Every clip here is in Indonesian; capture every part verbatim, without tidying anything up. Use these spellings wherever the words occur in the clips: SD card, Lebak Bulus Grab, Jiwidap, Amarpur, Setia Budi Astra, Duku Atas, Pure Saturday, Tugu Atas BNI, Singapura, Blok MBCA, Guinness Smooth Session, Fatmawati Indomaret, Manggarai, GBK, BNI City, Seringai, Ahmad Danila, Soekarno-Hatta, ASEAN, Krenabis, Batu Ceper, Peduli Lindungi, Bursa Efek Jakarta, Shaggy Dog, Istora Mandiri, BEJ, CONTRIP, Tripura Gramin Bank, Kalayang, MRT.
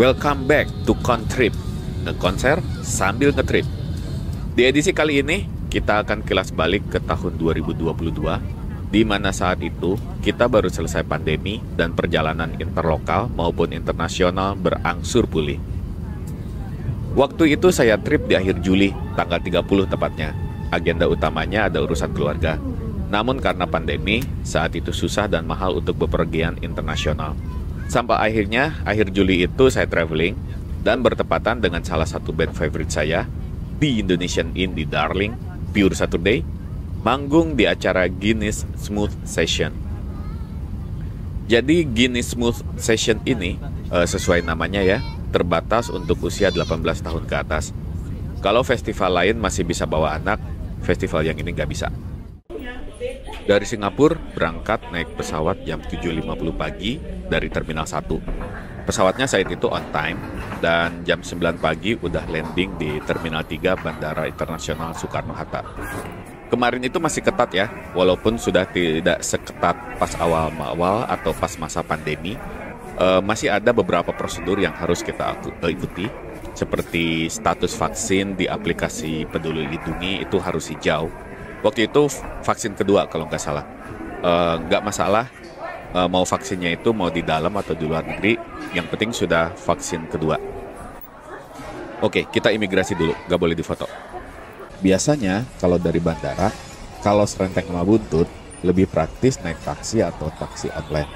Welcome back to CONTRIP, ngekonser sambil ngetrip. Di edisi kali ini, kita akan kilas balik ke tahun dua ribu dua puluh dua, di mana saat itu kita baru selesai pandemi dan perjalanan interlokal maupun internasional berangsur pulih. Waktu itu saya trip di akhir Juli, tanggal tiga puluh tepatnya. Agenda utamanya ada urusan keluarga. Namun karena pandemi, saat itu susah dan mahal untuk bepergian internasional. Sampai akhirnya, akhir Juli itu saya traveling dan bertepatan dengan salah satu band favorite saya di Indonesian Indie Darling, Pure Saturday, manggung di acara Guinness Smooth Session. Jadi Guinness Smooth Session ini, eh, sesuai namanya ya, terbatas untuk usia delapan belas tahun ke atas. Kalau festival lain masih bisa bawa anak, festival yang ini nggak bisa. Dari Singapura, berangkat naik pesawat jam tujuh lima puluh pagi dari Terminal satu. Pesawatnya saat itu on time, dan jam sembilan pagi udah landing di Terminal tiga Bandara Internasional Soekarno-Hatta. Kemarin itu masih ketat ya, walaupun sudah tidak seketat pas awal-awal atau pas masa pandemi, uh, masih ada beberapa prosedur yang harus kita ikuti, seperti status vaksin di aplikasi Peduli Lindungi itu harus hijau. Waktu itu vaksin kedua kalau nggak salah, uh, nggak masalah uh, mau vaksinnya itu mau di dalam atau di luar negeri, yang penting sudah vaksin kedua. Oke, kita imigrasi dulu, nggak boleh difoto. Biasanya kalau dari bandara, kalau serentek sama buntut, lebih praktis naik taksi atau taksi online.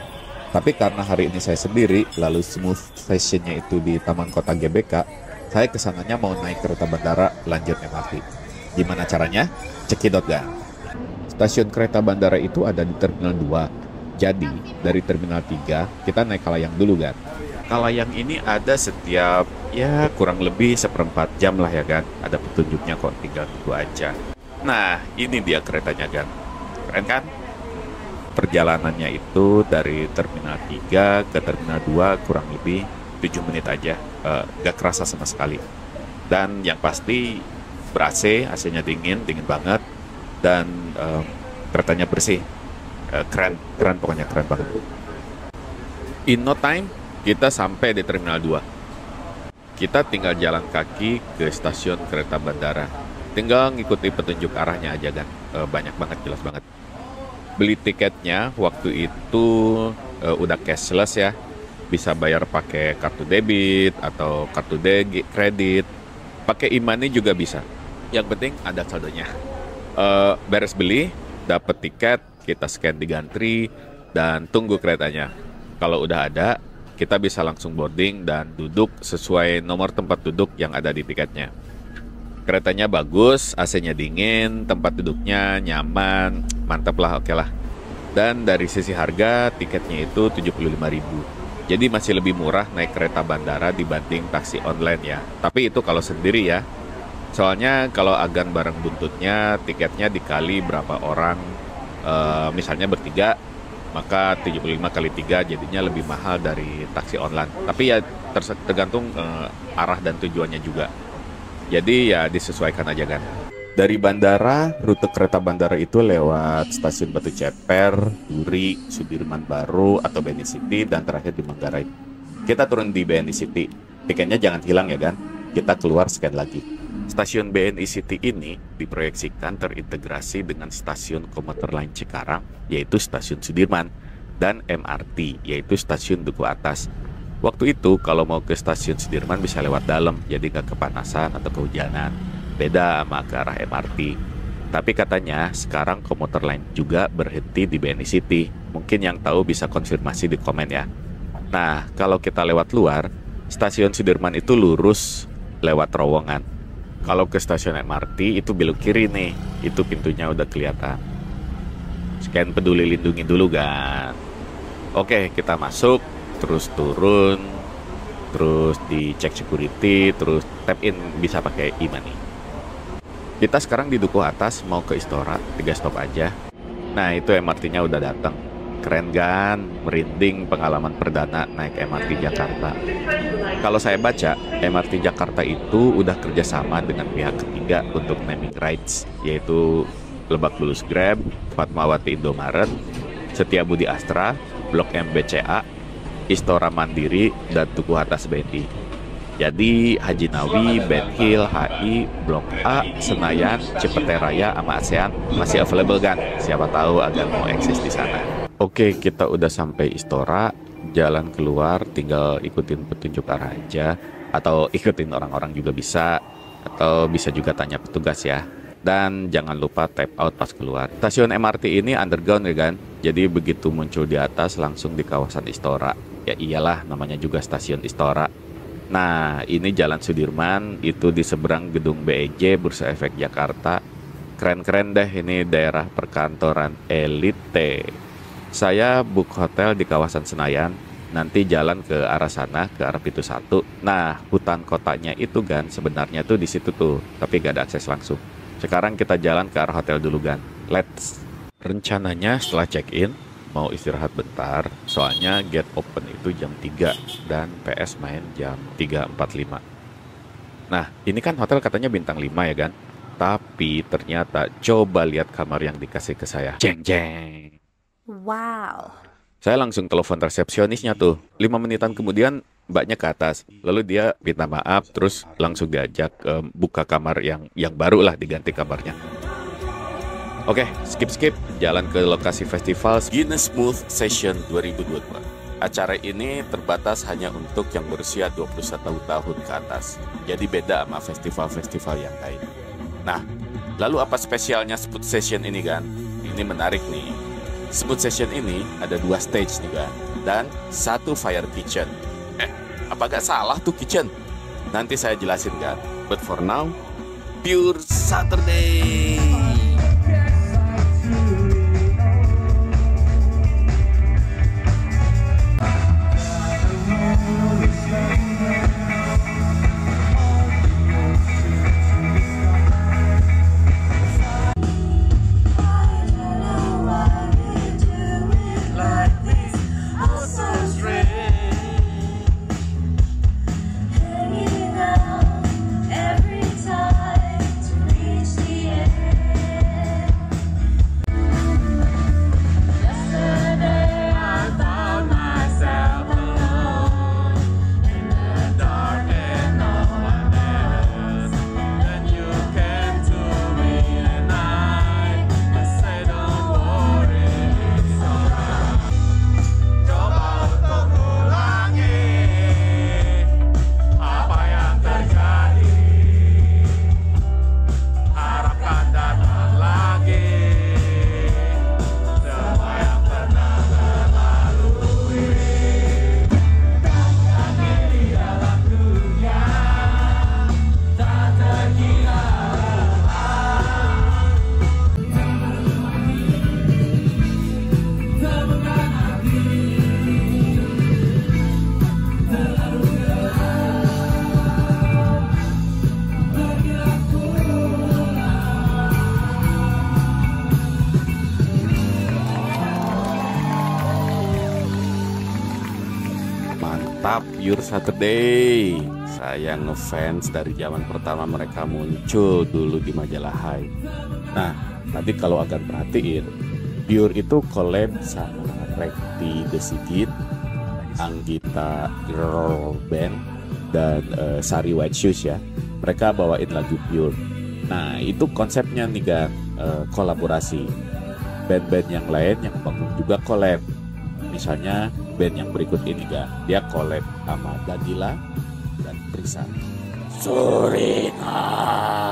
Tapi karena hari ini saya sendiri, lalu smooth sessionnya itu di Taman Kota G B K, saya kesananya mau naik kereta bandara lanjut M R T. Gimana caranya? Cekidot ga? Stasiun kereta bandara itu ada di Terminal dua. Jadi, dari Terminal tiga, kita naik Kalayang dulu, kan? Kalayang ini ada setiap, ya kurang lebih seperempat jam lah ya, kan? Ada petunjuknya kok, tinggal tunggu aja. Nah, ini dia keretanya, kan? Keren, kan? Perjalanannya itu dari Terminal tiga ke Terminal dua kurang lebih tujuh menit aja. Uh, gak kerasa sama sekali. Dan yang pasti, ber-A C, A C-nya dingin, dingin banget, dan uh, keretanya bersih, uh, keren, keren pokoknya keren banget. In no time, kita sampai di Terminal dua. Kita tinggal jalan kaki ke stasiun kereta bandara, tinggal ngikuti petunjuk arahnya aja kan, uh, banyak banget, jelas banget. Beli tiketnya waktu itu uh, udah cashless ya, bisa bayar pakai kartu debit atau kartu kredit, pakai e-money juga bisa. Yang penting ada saldonya. Uh, beres beli, dapat tiket, kita scan di gantri, dan tunggu keretanya. Kalau udah ada, kita bisa langsung boarding dan duduk sesuai nomor tempat duduk yang ada di tiketnya. Keretanya bagus, A C-nya dingin, tempat duduknya nyaman, mantap lah, oke lah. Dan dari sisi harga, tiketnya itu tujuh puluh lima ribu. Jadi masih lebih murah naik kereta bandara dibanding taksi online ya. Tapi itu kalau sendiri ya. Soalnya kalau agan bareng buntutnya, tiketnya dikali berapa orang, e, misalnya bertiga, maka tujuh puluh lima kali tiga jadinya lebih mahal dari taksi online. Tapi ya tergantung e, arah dan tujuannya juga. Jadi ya disesuaikan aja kan. Dari bandara, rute kereta bandara itu lewat Stasiun Batu Ceper, Duri, Sudirman Baru, atau B N I City, dan terakhir di Manggarai. Kita turun di B N I City. Tiketnya jangan hilang ya, kan? Kita keluar scan lagi. Stasiun B N I City ini diproyeksikan terintegrasi dengan stasiun komuter lain Cikarang, yaitu Stasiun Sudirman, dan M R T, yaitu Stasiun Duku Atas. Waktu itu, kalau mau ke Stasiun Sudirman bisa lewat dalam, jadi nggak kepanasan atau kehujanan. Beda sama ke arah M R T. Tapi katanya sekarang komuter lain juga berhenti di B N I City. Mungkin yang tahu bisa konfirmasi di komen ya. Nah, kalau kita lewat luar, Stasiun Sudirman itu lurus lewat terowongan. Kalau ke stasiun M R T itu belok kiri nih. Itu pintunya udah kelihatan. Scan Peduli Lindungi dulu kan. Oke, kita masuk, terus turun, terus dicek security, terus tap in bisa pakai e-money. Kita sekarang di Duku Atas, mau ke Istora, tiga stop aja. Nah, itu M R T-nya udah datang. Keren kan? Merinding pengalaman perdana naik M R T Jakarta. Kalau saya baca, M R T Jakarta itu udah kerjasama dengan pihak ketiga untuk naming rights, yaitu Lebak Bulus Grab, Fatmawati Indomaret, Setia Budi Astra, Blok M B C A, Istora Mandiri, dan Tugu Atas B N I. Jadi Haji Nawi, Ben Hill, H I, Blok A, Senayan, Cipete Raya, sama ASEAN masih available kan? Siapa tahu agar mau eksis di sana. Oke, kita udah sampai Istora, jalan keluar tinggal ikutin petunjuk arah aja, atau ikutin orang-orang juga bisa, atau bisa juga tanya petugas ya. Dan jangan lupa tap out pas keluar. Stasiun M R T ini underground ya kan? Jadi begitu muncul di atas langsung di kawasan Istora. Ya iyalah, namanya juga stasiun Istora. Nah, ini Jalan Sudirman, itu di seberang gedung B E J Bursa Efek Jakarta. Keren-keren deh, ini daerah perkantoran elite. Saya book hotel di kawasan Senayan. Nanti jalan ke arah sana, ke arah pintu satu. Nah, hutan kotanya itu kan sebenarnya tuh di situ tuh, tapi gak ada akses langsung. Sekarang kita jalan ke arah hotel dulu kan. Let's. Rencananya setelah check-in mau istirahat bentar, soalnya gate open itu jam tiga dan P S main jam tiga empat puluh lima. Nah, ini kan hotel katanya bintang lima ya kan. Tapi ternyata coba lihat kamar yang dikasih ke saya. Jeng jeng. Wow. Saya langsung telepon resepsionisnya tuh. lima menitan kemudian mbaknya ke atas, lalu dia minta maaf, terus langsung diajak um, buka kamar yang yang baru lah, diganti kamarnya. Oke, skip-skip, jalan ke lokasi festival Guinness Smooth Session dua ribu dua puluh dua. Acara ini terbatas hanya untuk yang berusia dua puluh satu tahun ke atas, jadi beda sama festival-festival yang lain. Nah, lalu apa spesialnya Smooth Session ini kan? Ini menarik nih. Smooth Session ini ada dua stage nih kan, dan satu fire kitchen. Eh, apa gak salah tuh kitchen? Nanti saya jelasin kan. But for now, Pure Saturday. Pure Saturday, saya ngefans dari zaman pertama mereka muncul dulu di majalah Hai. Nah, nanti kalau akan perhatiin, Pure itu collab sama Rekti The Sigit, Anggita Girl Band, dan uh, Sari White Shoes ya. Mereka bawain lagu Pure. Nah, itu konsepnya nih kan, uh, kolaborasi. Band-band yang lain yang bangun juga collab. Misalnya band yang berikut ini kan, dia collab sama Danila dan Prisa. Seringai.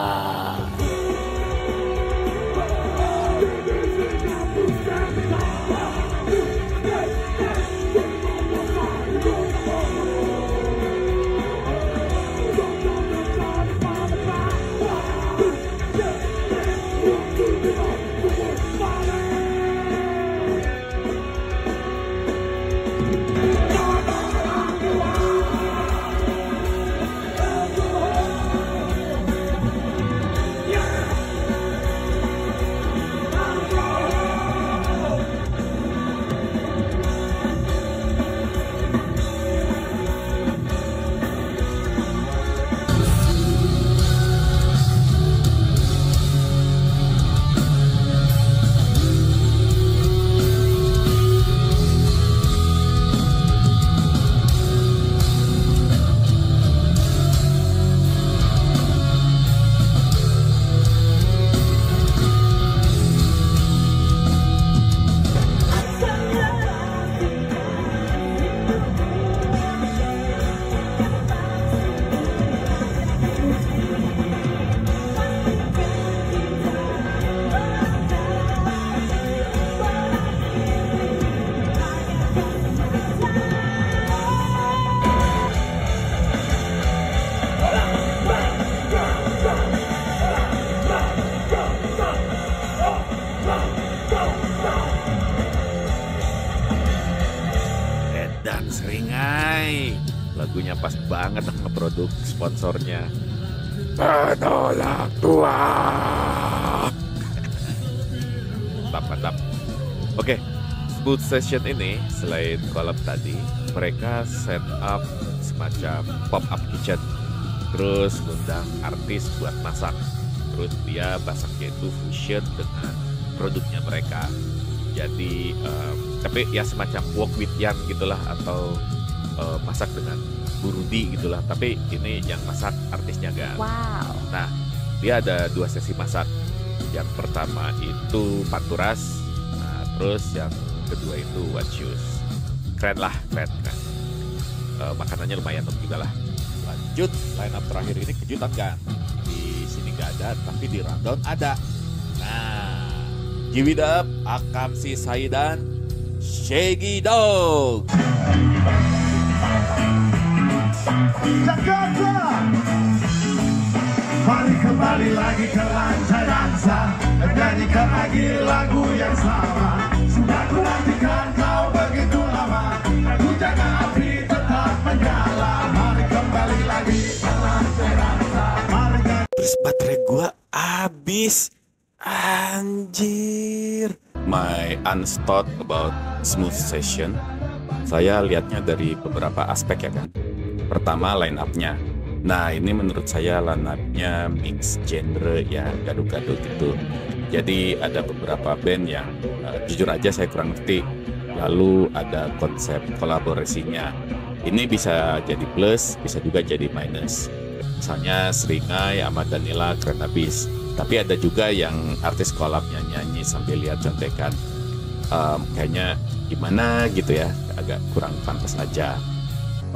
lagunya pas banget ngeproduk sponsornya. Penolak tua. Mantap, mantap. Oke, Smooth Session ini selain kolab tadi, mereka set up semacam pop-up kitchen. Terus ngundang artis buat masak. Terus dia masaknya itu fusion dengan produknya mereka. Jadi um, tapi ya semacam walk with yang gitulah, atau uh, masak dengan burudi gitulah. Tapi ini yang masak artisnya kan. Wow. Nah, dia ada dua sesi masak. Yang pertama itu panturas. Nah, terus yang kedua itu wacius. Keren lah, keren kan. Uh, makanannya lumayan juga lah. Lanjut, line up terakhir ini kejutan kan. Di sini nggak ada, tapi di rundown ada. Nah, Jiwidap, Akamsi Saidan, Shaggy Dog. Jakarta, mari kembali lagi ke lantai dansa, nyanyikan lagi lagu yang sama. Sudah kuantikan kau begitu lama, aku jaga api tetap menyala. Mari kembali lagi ke lantai dansa. Terus baterai gua habis. Anjir. My honest thought about Smooth Session, saya lihatnya dari beberapa aspek ya kan. Pertama, line up-nya. Nah, ini menurut saya line up-nya mix genre ya, gaduh-gaduh gitu. Jadi ada beberapa band yang uh, jujur aja saya kurang ngerti. Lalu ada konsep kolaborasinya. Ini bisa jadi plus, bisa juga jadi minus. Misalnya Seringai, Ahmad Danila, Krenabis. Tapi ada juga yang artis kolabnya nyanyi sambil lihat contekan. Um, kayaknya gimana gitu ya, agak kurang pantas aja.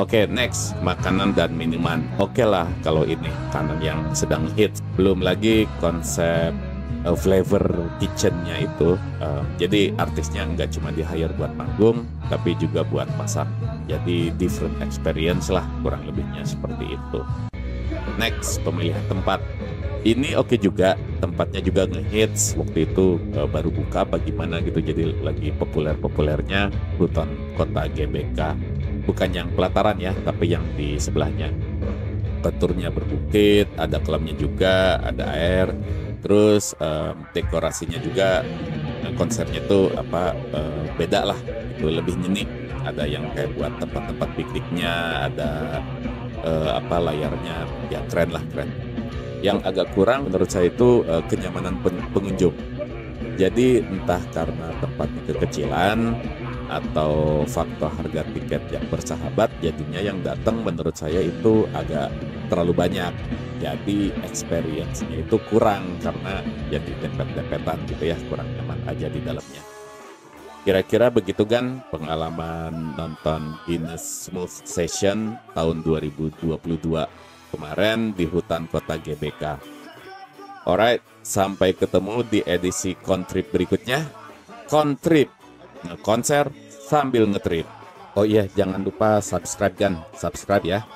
Oke, okay, next, makanan dan minuman. Oke okay lah kalau ini makanan yang sedang hits. Belum lagi konsep uh, flavor kitchennya itu. Um, jadi artisnya nggak cuma di hire buat panggung, tapi juga buat masak. Jadi different experience lah, kurang lebihnya seperti itu. Next, pemilihan tempat. Ini oke okay juga, tempatnya juga ngehits waktu itu, e, baru buka apa gimana gitu, jadi lagi populer-populernya hutan kota G B K. Bukan yang pelataran ya, tapi yang di sebelahnya. Konturnya berbukit, ada kolamnya juga, ada air. Terus e, dekorasinya juga, konsernya tuh apa e, beda lah, itu lebih unik. Ada yang kayak buat tempat-tempat pikniknya, ada e, apa layarnya, ya keren lah, keren. Yang agak kurang menurut saya itu uh, kenyamanan pen pengunjung. Jadi entah karena tempatnya kekecilan atau faktor harga tiket yang bersahabat, jadinya yang datang menurut saya itu agak terlalu banyak. Jadi experience-nya itu kurang karena jadi dempet-dempetan gitu ya, kurang nyaman aja di dalamnya. Kira-kira begitu kan pengalaman nonton Guinness Smooth Session tahun dua ribu dua puluh dua kemarin di hutan kota G B K. Alright, sampai ketemu di edisi Contrip berikutnya. Contrip, ngekonser sambil ngetrip. Oh iya, jangan lupa subscribe kan, subscribe ya.